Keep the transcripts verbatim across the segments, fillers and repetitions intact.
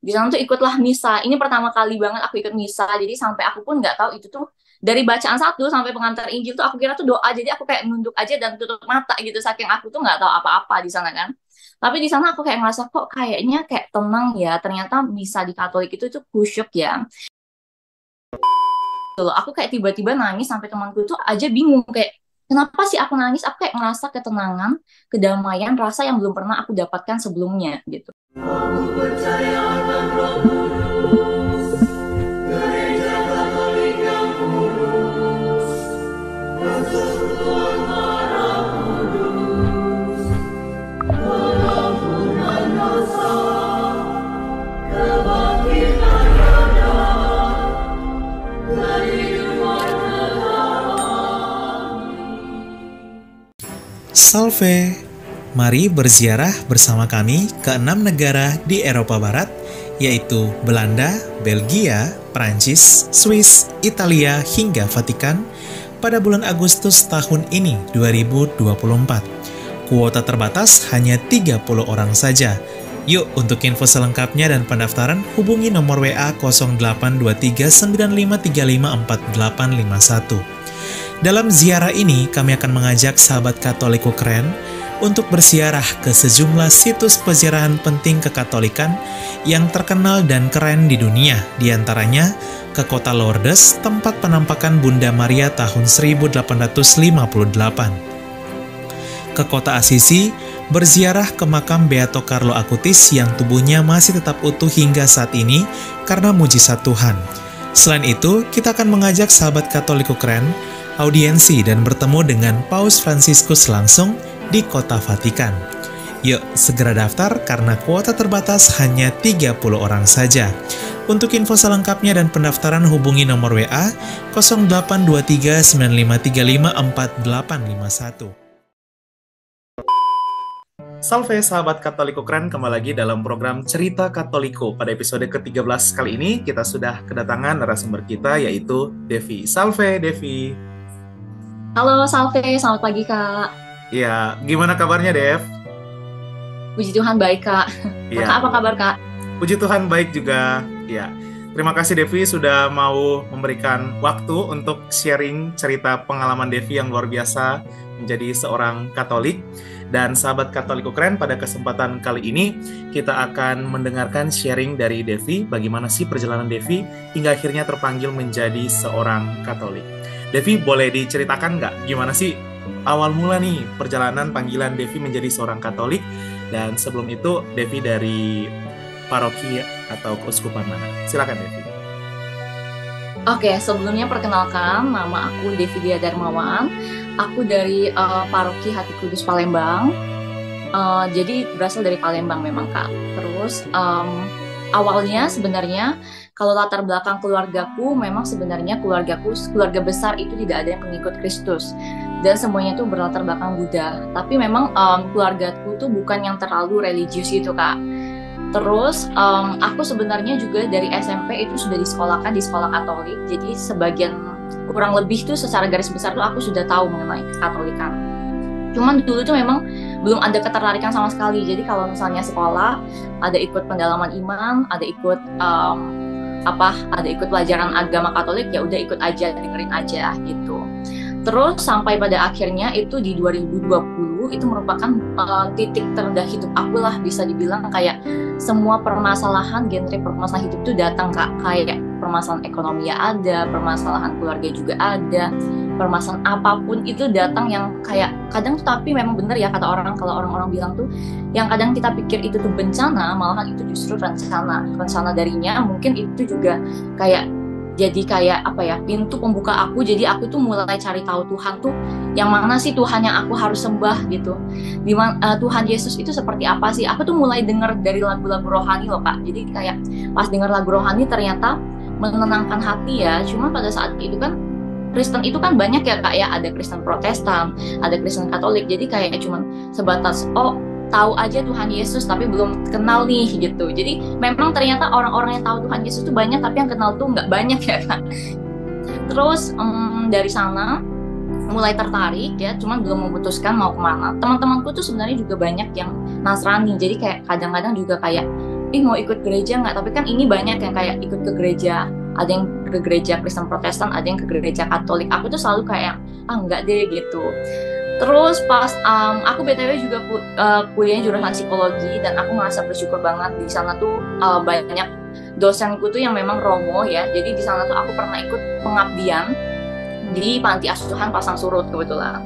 Di sana tuh ikutlah misa. Ini pertama kali banget aku ikut misa. Jadi sampai aku pun nggak tahu itu tuh dari bacaan satu sampai pengantar Injil tuh aku kira tuh doa. Jadi aku kayak nunduk aja dan tutup mata gitu, saking aku tuh nggak tahu apa-apa di sana kan. Tapi di sana aku kayak ngerasa kok kayaknya kayak tenang ya. Ternyata misa di Katolik itu tuh kusyuk ya. Aku kayak tiba-tiba nangis sampai temanku tuh aja bingung kayak kenapa sih aku nangis? Aku kayak ngerasa ketenangan, kedamaian, rasa yang belum pernah aku dapatkan sebelumnya gitu. Aku percaya akan Roh Kudus, Gereja Katolik yang kudus, persekutuan Roh Kudus, pengampunan dosa, kebangkitan roda, kehidupan kekal. Salve. Mari berziarah bersama kami ke enam negara di Eropa Barat, yaitu Belanda, Belgia, Prancis, Swiss, Italia, hingga Vatikan pada bulan Agustus tahun ini dua ribu dua puluh empat. Kuota terbatas hanya tiga puluh orang saja. Yuk, untuk info selengkapnya dan pendaftaran hubungi nomor W A nol delapan dua tiga sembilan lima tiga lima empat delapan lima satu. Dalam ziarah ini kami akan mengajak sahabat Katolikku Keren untuk bersiarah ke sejumlah situs peziarahan penting kekatolikan yang terkenal dan keren di dunia, diantaranya ke kota Lourdes, tempat penampakan Bunda Maria tahun seribu delapan ratus lima puluh delapan. Ke kota Assisi, berziarah ke makam Beato Carlo Acutis yang tubuhnya masih tetap utuh hingga saat ini karena mujizat Tuhan. Selain itu, kita akan mengajak sahabat Katolikku Keren audiensi dan bertemu dengan Paus Fransiskus langsung di kota Vatikan. Yuk, segera daftar karena kuota terbatas hanya tiga puluh orang saja. Untuk info selengkapnya dan pendaftaran hubungi nomor W A nol delapan dua tiga sembilan lima tiga lima empat delapan lima satu. Salve sahabat Katolikku Keren, kembali lagi dalam program Cerita Katolikku. Pada episode ke tiga belas kali ini kita sudah kedatangan narasumber kita yaitu Devi. Salve Devi. Halo Salve, selamat pagi Kak. Ya, gimana kabarnya, Dev? Puji Tuhan baik, Kak. Ya. Kakak apa kabar, Kak? Puji Tuhan baik juga. Ya. Terima kasih Devi sudah mau memberikan waktu untuk sharing cerita pengalaman Devi yang luar biasa menjadi seorang Katolik. Dan sahabat Katolikku Keren, pada kesempatan kali ini kita akan mendengarkan sharing dari Devi bagaimana sih perjalanan Devi hingga akhirnya terpanggil menjadi seorang Katolik. Devi, boleh diceritakan nggak gimana sih awal mula nih perjalanan panggilan Devi menjadi seorang Katolik, dan sebelum itu Devi dari paroki atau keuskupan mana? Silakan Devi. Oke, sebelumnya perkenalkan nama aku Devi Diah Darmawan. Aku dari uh, Paroki Hati Kudus Palembang. Uh, jadi berasal dari Palembang memang Kak. Terus um, awalnya sebenarnya kalau latar belakang keluargaku, memang sebenarnya keluargaku, keluarga besar itu tidak ada yang pengikut Kristus. Dan semuanya itu berlatar belakang Buddha. Tapi memang um, keluargaku tuh bukan yang terlalu religius gitu, Kak. Terus, um, aku sebenarnya juga dari S M P itu sudah disekolahkan di sekolah Katolik. Jadi sebagian, kurang lebih tuh secara garis besar tuh aku sudah tahu mengenai Kekatolikan. Cuman dulu tuh memang belum ada ketertarikan sama sekali. Jadi kalau misalnya sekolah, ada ikut pendalaman iman, ada ikut... Um, apa ada ikut pelajaran agama Katolik, ya udah ikut aja, dengerin aja gitu. Terus sampai pada akhirnya itu di dua ribu dua puluh itu merupakan uh, titik terendah hidup aku lah, bisa dibilang kayak semua permasalahan, genre permasalahan hidup tuh datang Kak. Kayak permasalahan ekonomi ya ada, permasalahan keluarga juga ada, permasalahan apapun itu datang yang kayak kadang tuh, tapi memang bener ya kata orang, kalau orang-orang bilang tuh yang kadang kita pikir itu tuh bencana, malahan itu justru rencana rencana darinya. Mungkin itu juga kayak jadi kayak apa ya, pintu pembuka aku. Jadi aku tuh mulai cari tahu Tuhan tuh yang mana sih Tuhan yang aku harus sembah gitu, di mana uh, Tuhan Yesus itu seperti apa sih. Aku tuh mulai denger dari lagu-lagu rohani loh Pak. Jadi kayak pas denger lagu rohani ternyata menenangkan hati ya. Cuma pada saat itu kan Kristen itu kan banyak ya Kak ya, ada Kristen Protestan, ada Kristen Katolik. Jadi kayak cuman sebatas oh tahu aja Tuhan Yesus tapi belum kenal nih gitu. Jadi memang ternyata orang-orang yang tahu Tuhan Yesus tuh banyak, tapi yang kenal tuh nggak banyak ya Kak. Terus um, dari sana mulai tertarik ya, cuman belum memutuskan mau kemana. Teman-temanku tuh sebenarnya juga banyak yang Nasrani, jadi kayak kadang-kadang juga kayak ih mau ikut gereja nggak, tapi kan ini banyak yang kayak ikut ke gereja, ada yang ke gereja Kristen Protestan, ada yang ke gereja Katolik. Aku tuh selalu kayak ah enggak deh gitu. Terus pas um, aku B T W juga uh, kuliah jurusan psikologi, dan aku ngerasa bersyukur banget di sana tuh uh, banyak dosenku tuh yang memang romo ya. Jadi di sana tuh aku pernah ikut pengabdian di panti asuhan Pasang Surut kebetulan.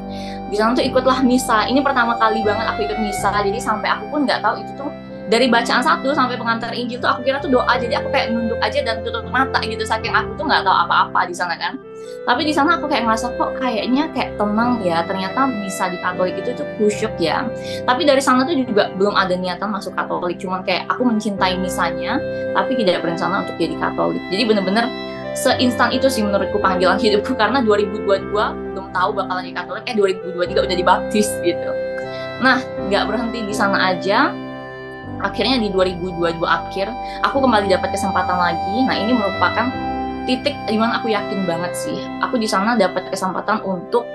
Di sana tuh ikutlah misa. Ini pertama kali banget aku ikut misa. Jadi sampai aku pun nggak tahu itu tuh dari bacaan satu sampai pengantar Injil tuh aku kira tuh doa, jadi aku kayak nunduk aja dan tutup mata gitu, saking aku tuh nggak tahu apa-apa di sana kan. Tapi di sana aku kayak ngerasa kok kayaknya kayak tenang ya, ternyata bisa di Katolik itu tuh khusyuk ya. Tapi dari sana tuh juga belum ada niatan masuk Katolik, cuman kayak aku mencintai misanya, tapi tidak berencana untuk jadi Katolik. Jadi bener-bener seinstan itu sih menurutku panggilan hidupku, karena dua ribu dua puluh dua belum tahu bakalan jadi Katolik, eh dua ribu dua puluh tiga udah dibaptis gitu. Nah, nggak berhenti di sana aja. Akhirnya di dua ribu dua puluh dua akhir, aku kembali dapat kesempatan lagi. Nah, ini merupakan titik dimana aku yakin banget sih. Aku di sana dapat kesempatan untuk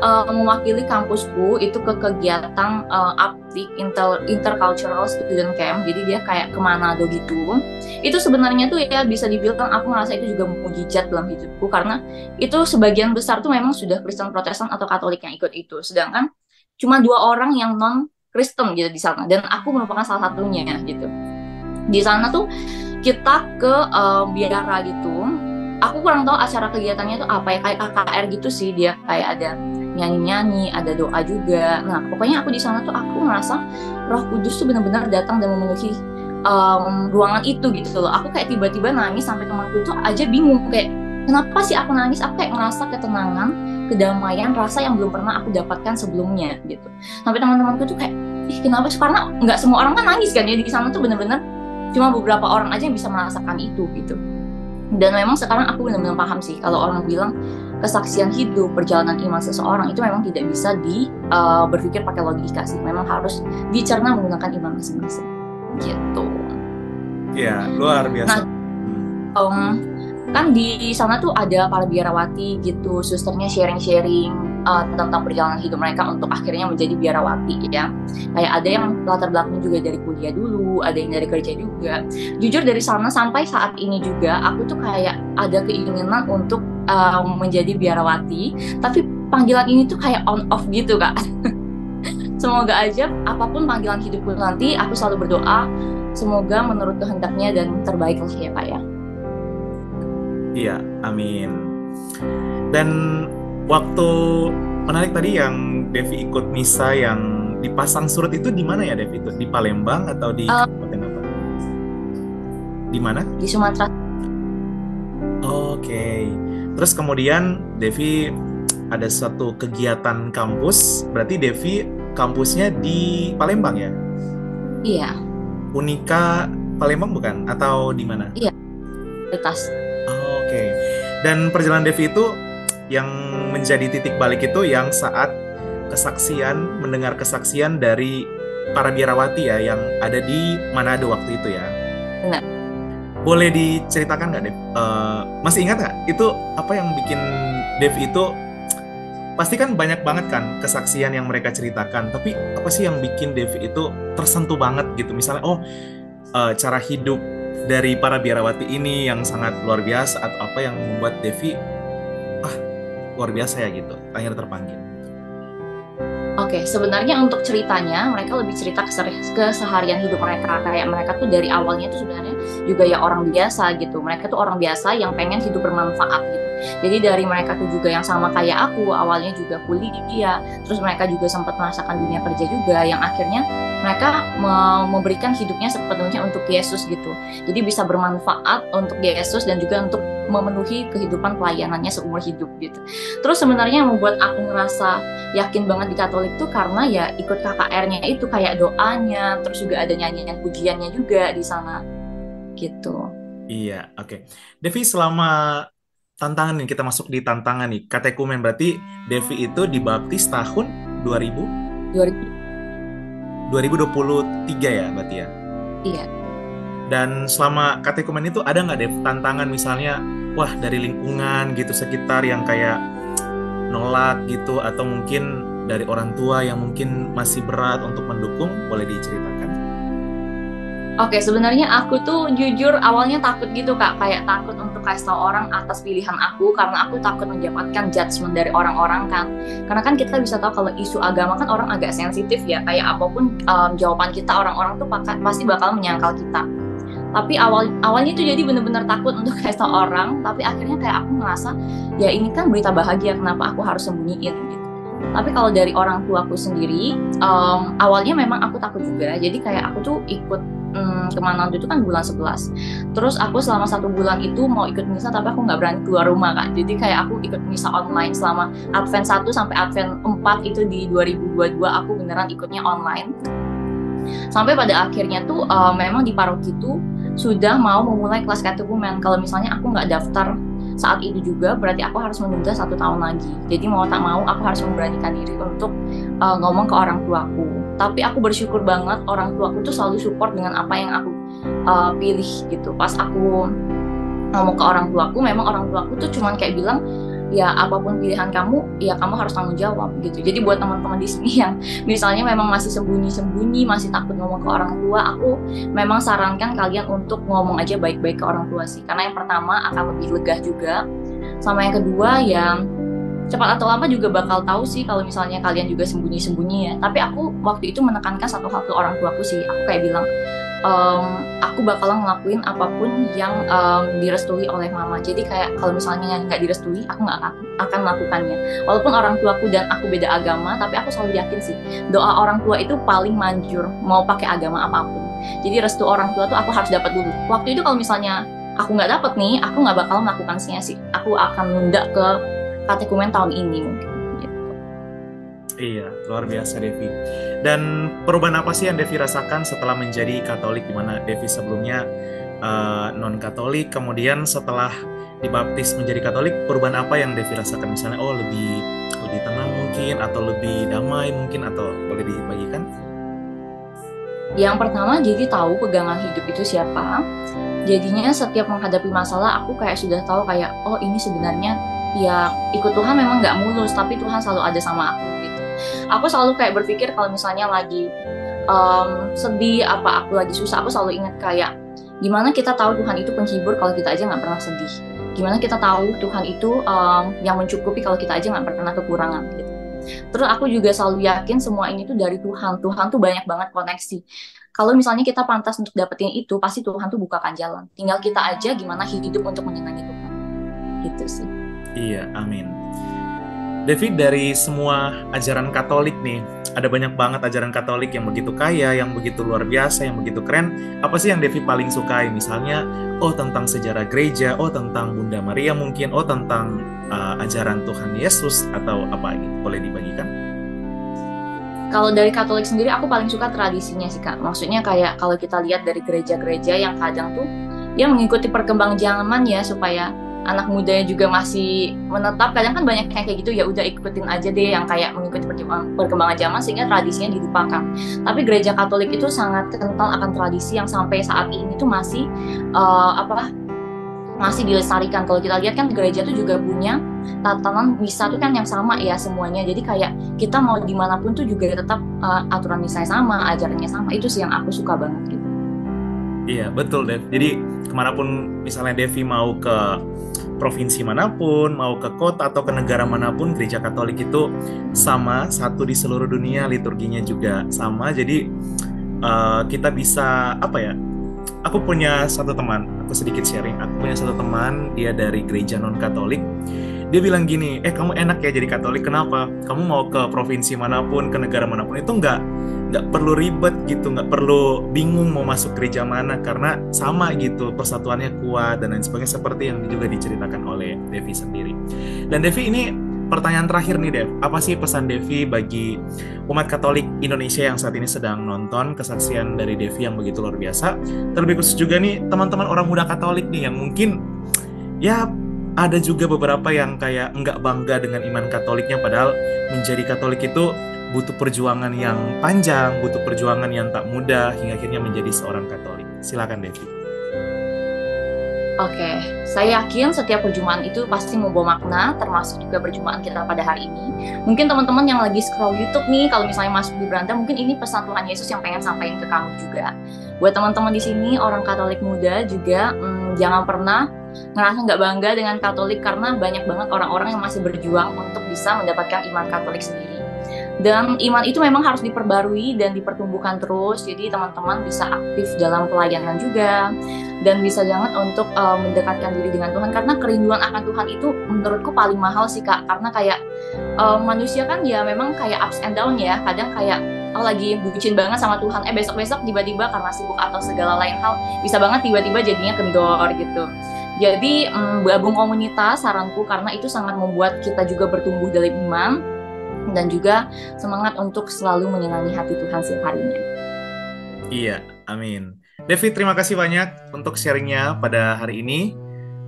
uh, mewakili kampusku itu ke kegiatan APTIC uh, inter intercultural student camp. Jadi dia kayak ke Manado gitu. Itu sebenarnya tuh ya bisa dibilang aku ngerasa itu juga mukjizat dalam hidupku, karena itu sebagian besar tuh memang sudah Kristen Protestan atau Katolik yang ikut itu. Sedangkan cuma dua orang yang non Kristen gitu di sana, dan aku merupakan salah satunya gitu. Di sana tuh kita ke uh, biara gitu. Aku kurang tahu acara kegiatannya tuh apa ya, kayak K K R gitu sih dia, kayak ada nyanyi-nyanyi, ada doa juga. Nah, pokoknya aku di sana tuh aku ngerasa Roh Kudus tuh benar-benar datang dan memenuhi um, ruangan itu gitu loh. Aku kayak tiba-tiba nangis sampai temanku tuh aja bingung kayak kenapa sih aku nangis? Aku kayak ngerasa ketenangan, kedamaian, rasa yang belum pernah aku dapatkan sebelumnya gitu. Sampai teman-temanku tuh kayak, ih kenapa sih? Karena nggak semua orang kan nangis kan ya, di sana tuh bener-bener cuma beberapa orang aja yang bisa merasakan itu gitu. Dan memang sekarang aku bener-bener paham sih kalau orang bilang kesaksian hidup, perjalanan iman seseorang itu memang tidak bisa di uh, berpikir pakai logika sih. Memang harus dicerna menggunakan iman masing-masing gitu. Iya, luar biasa. Nah, um, kan di sana tuh ada para biarawati gitu, susternya sharing-sharing uh, tentang perjalanan hidup mereka untuk akhirnya menjadi biarawati ya. Kayak ada yang latar belakangnya juga dari kuliah dulu, ada yang dari kerja juga. Jujur dari sana sampai saat ini juga aku tuh kayak ada keinginan untuk uh, menjadi biarawati, tapi panggilan ini tuh kayak on off gitu Kak. Semoga aja apapun panggilan hidupku nanti, aku selalu berdoa semoga menurut kehendaknya dan terbaik lah ya Pak ya. Iya, amin. Dan waktu menarik tadi yang Devi ikut misa yang di Pasang Surut itu di mana ya Devi? Di Palembang atau di uh, kabupaten apa? Di mana? Di Sumatera. Oke. Okay. Terus kemudian Devi ada suatu kegiatan kampus. Berarti Devi kampusnya di Palembang ya? Iya. Unika Palembang bukan? Atau di mana? Iya. Uitas. Oke, okay. Dan perjalanan Devi itu yang menjadi titik balik itu yang saat kesaksian, mendengar kesaksian dari para biarawati ya, yang ada di Manado waktu itu ya. Benar. Boleh diceritakan nggak Devi? Uh, masih ingat nggak itu apa yang bikin Devi itu, pasti kan banyak banget kan kesaksian yang mereka ceritakan, tapi apa sih yang bikin Devi itu tersentuh banget gitu? Misalnya, oh uh, cara hidup dari para biarawati ini yang sangat luar biasa, atau apa yang membuat Devi ah luar biasa ya gitu, akhirnya terpanggil. Oke, okay, sebenarnya untuk ceritanya mereka lebih cerita keseharian hidup mereka, kayak mereka tuh dari awalnya tuh sebenarnya juga ya orang biasa gitu. Mereka tuh orang biasa yang pengen hidup bermanfaat gitu. Jadi dari mereka tuh juga yang sama kayak aku, awalnya juga kuliah, terus mereka juga sempat merasakan dunia kerja juga, yang akhirnya mereka memberikan hidupnya sepenuhnya untuk Yesus gitu. Jadi bisa bermanfaat untuk Yesus dan juga untuk memenuhi kehidupan pelayanannya seumur hidup gitu. Terus sebenarnya yang membuat aku ngerasa yakin banget di Katolik tuh karena ya ikut K K R-nya itu, kayak doanya, terus juga ada nyanyian pujiannya juga di sana gitu. Iya, oke. Okay. Devi, selama tantangan nih, kita masuk di tantangan nih, katekumen, berarti Devi itu dibaptis tahun dua ribu? dua ribu. dua ribu dua puluh tiga ya berarti ya? Iya. Dan selama katekumen itu ada nggak deh tantangan misalnya, wah dari lingkungan gitu sekitar yang kayak nolak gitu, atau mungkin dari orang tua yang mungkin masih berat untuk mendukung, boleh diceritakan? Oke, sebenarnya aku tuh jujur awalnya takut gitu Kak, kayak takut untuk kasih tau orang atas pilihan aku karena aku takut mendapatkan judgement dari orang-orang kan. Karena kan kita bisa tahu kalau isu agama kan orang agak sensitif ya, kayak apapun um, jawaban kita orang-orang tuh pasti bakal menyangkal kita. Tapi awal awalnya itu jadi benar-benar takut untuk kasih tau orang, tapi akhirnya kayak aku ngerasa ya ini kan berita bahagia, kenapa aku harus sembunyiin gitu. Tapi kalau dari orang tuaku sendiri, um, awalnya memang aku takut juga, jadi kayak aku tuh ikut kemana waktu itu kan bulan sebelas. Terus aku selama satu bulan itu mau ikut misa tapi aku nggak berani keluar rumah kan. Jadi kayak aku ikut misa online selama Advent satu sampai Advent empat itu di dua ribu dua puluh dua aku beneran ikutnya online. Sampai pada akhirnya tuh uh, memang di paroki itu sudah mau memulai kelas katekumen. Kalau misalnya aku nggak daftar saat itu juga berarti aku harus menunda satu tahun lagi. Jadi mau tak mau aku harus memberanikan diri untuk uh, ngomong ke orang tuaku. Tapi aku bersyukur banget orang tuaku tuh selalu support dengan apa yang aku uh, pilih gitu. Pas aku ngomong ke orang tuaku, memang orang tuaku tuh cuman kayak bilang, ya apapun pilihan kamu, ya kamu harus tanggung jawab gitu. Jadi buat teman-teman di sini yang misalnya memang masih sembunyi-sembunyi, masih takut ngomong ke orang tua, aku memang sarankan kalian untuk ngomong aja baik-baik ke orang tua sih. Karena yang pertama akan lebih lega juga, sama yang kedua yang cepat atau lama juga bakal tahu sih kalau misalnya kalian juga sembunyi-sembunyi ya. Tapi aku waktu itu menekankan satu hal ke orang tuaku sih. Aku kayak bilang, ehm, aku bakalan ngelakuin apapun yang ehm, direstui oleh mama. Jadi kayak kalau misalnya nggak direstui, aku nggak akan melakukannya. Walaupun orang tuaku dan aku beda agama, tapi aku selalu yakin sih, doa orang tua itu paling manjur, mau pakai agama apapun. Jadi restu orang tua tuh aku harus dapat dulu. Waktu itu kalau misalnya aku nggak dapat nih, aku nggak bakal melakukannya sih. Aku akan nunda ke katekumen tahun ini mungkin gitu. Iya, luar biasa Devi. Dan perubahan apa sih yang Devi rasakan setelah menjadi Katolik, dimana Devi sebelumnya uh, non-Katolik, kemudian setelah dibaptis menjadi Katolik, perubahan apa yang Devi rasakan? Misalnya, oh lebih lebih tenang mungkin, atau lebih damai mungkin, atau boleh dibagikan? Yang pertama, jadi tahu pegangan hidup itu siapa. Jadinya setiap menghadapi masalah, aku kayak sudah tahu kayak, oh ini sebenarnya ya ikut Tuhan memang nggak mulus, tapi Tuhan selalu ada sama aku gitu. Aku selalu kayak berpikir kalau misalnya lagi um, sedih, apa aku lagi susah, aku selalu ingat kayak gimana kita tahu Tuhan itu penghibur kalau kita aja nggak pernah sedih. Gimana kita tahu Tuhan itu um, yang mencukupi kalau kita aja nggak pernah kekurangan gitu. Terus aku juga selalu yakin semua ini tuh dari Tuhan. Tuhan tuh banyak banget koneksi. Kalau misalnya kita pantas untuk dapetin itu, pasti Tuhan tuh bukakan jalan. Tinggal kita aja gimana hidup untuk menyenangi Tuhan. Gitu sih. Iya, amin. Devi, dari semua ajaran Katolik nih, ada banyak banget ajaran Katolik yang begitu kaya, yang begitu luar biasa, yang begitu keren. Apa sih yang Devi paling sukai? Misalnya, oh tentang sejarah gereja, oh tentang Bunda Maria mungkin, oh tentang uh, ajaran Tuhan Yesus, atau apa gitu. Boleh dibagikan? Kalau dari Katolik sendiri, aku paling suka tradisinya sih, Kak. Maksudnya kayak kalau kita lihat dari gereja-gereja yang kadang tuh, ya mengikuti perkembangan zaman ya, supaya anak mudanya juga masih menetap. Kadang kan banyak yang kayak gitu, ya udah ikutin aja deh yang kayak mengikuti perkembangan zaman sehingga tradisinya dilupakan. Tapi gereja Katolik itu sangat kental akan tradisi yang sampai saat ini tuh masih uh, apa masih dilestarikan. Kalau kita lihat kan gereja tuh juga punya tatanan misa tuh kan yang sama ya semuanya. Jadi kayak kita mau dimanapun tuh juga tetap uh, aturan misanya sama, ajarannya sama. Itu sih yang aku suka banget gitu. Iya, betul Dev. Jadi kemanapun misalnya Devi mau ke provinsi manapun, mau ke kota atau ke negara manapun, gereja Katolik itu sama, satu di seluruh dunia, liturginya juga sama. Jadi uh, kita bisa, apa ya, aku punya satu teman, aku sedikit sharing, aku punya satu teman, dia dari gereja non-Katolik. Dia bilang gini, eh kamu enak ya jadi Katolik, kenapa? Kamu mau ke provinsi manapun, ke negara manapun, itu nggak nggak perlu ribet gitu, nggak perlu bingung mau masuk gereja mana, karena sama gitu, persatuannya kuat, dan lain sebagainya, seperti yang juga diceritakan oleh Devi sendiri. Dan Devi, ini pertanyaan terakhir nih Dev, apa sih pesan Devi bagi umat Katolik Indonesia yang saat ini sedang nonton kesaksian dari Devi yang begitu luar biasa, terlebih khusus juga nih, teman-teman orang muda Katolik nih, yang mungkin, ya, ada juga beberapa yang kayak nggak bangga dengan iman Katoliknya, padahal menjadi Katolik itu butuh perjuangan yang panjang, butuh perjuangan yang tak mudah, hingga akhirnya menjadi seorang Katolik. Silakan Devi. Oke, saya yakin setiap perjumpaan itu pasti membawa makna, termasuk juga perjumpaan kita pada hari ini. Mungkin teman-teman yang lagi scroll YouTube nih, kalau misalnya masuk di beranda, mungkin ini pesan Tuhan Yesus yang pengen sampaikan ke kamu juga. Buat teman-teman di sini, orang Katolik muda juga, hmm, jangan pernah ngerasa nggak bangga dengan Katolik, karena banyak banget orang-orang yang masih berjuang untuk bisa mendapatkan iman Katolik sendiri. Dan iman itu memang harus diperbarui dan dipertumbuhkan terus, jadi teman-teman bisa aktif dalam pelayanan juga, dan bisa banget untuk uh, mendekatkan diri dengan Tuhan, karena kerinduan akan Tuhan itu menurutku paling mahal sih Kak, karena kayak uh, manusia kan ya memang kayak ups and down ya, kadang kayak oh, lagi bucin banget sama Tuhan, eh besok-besok tiba-tiba karena sibuk atau segala lain hal, bisa banget tiba-tiba jadinya kendor gitu. Jadi um, gabung komunitas saranku, karena itu sangat membuat kita juga bertumbuh dalam iman, dan juga semangat untuk selalu menyenangi hati Tuhan setiap harinya. Iya, amin. Devi, terima kasih banyak untuk sharingnya pada hari ini.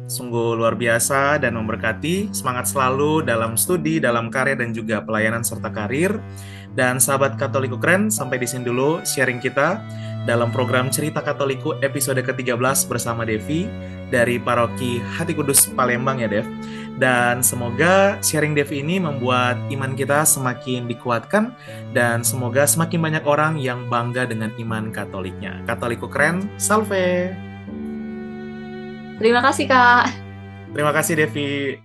Sungguh luar biasa dan memberkati. Semangat selalu dalam studi, dalam karya, dan juga pelayanan serta karir. Dan sahabat Katolikku Keren, sampai di sini dulu sharing kita dalam program Cerita Katolikku episode ke tiga belas bersama Devi dari Paroki Hati Kudus Palembang ya, Dev. Dan semoga sharing Devi ini membuat iman kita semakin dikuatkan, dan semoga semakin banyak orang yang bangga dengan iman Katoliknya. Katolikku Keren, salve! Terima kasih, Kak. Terima kasih, Devi.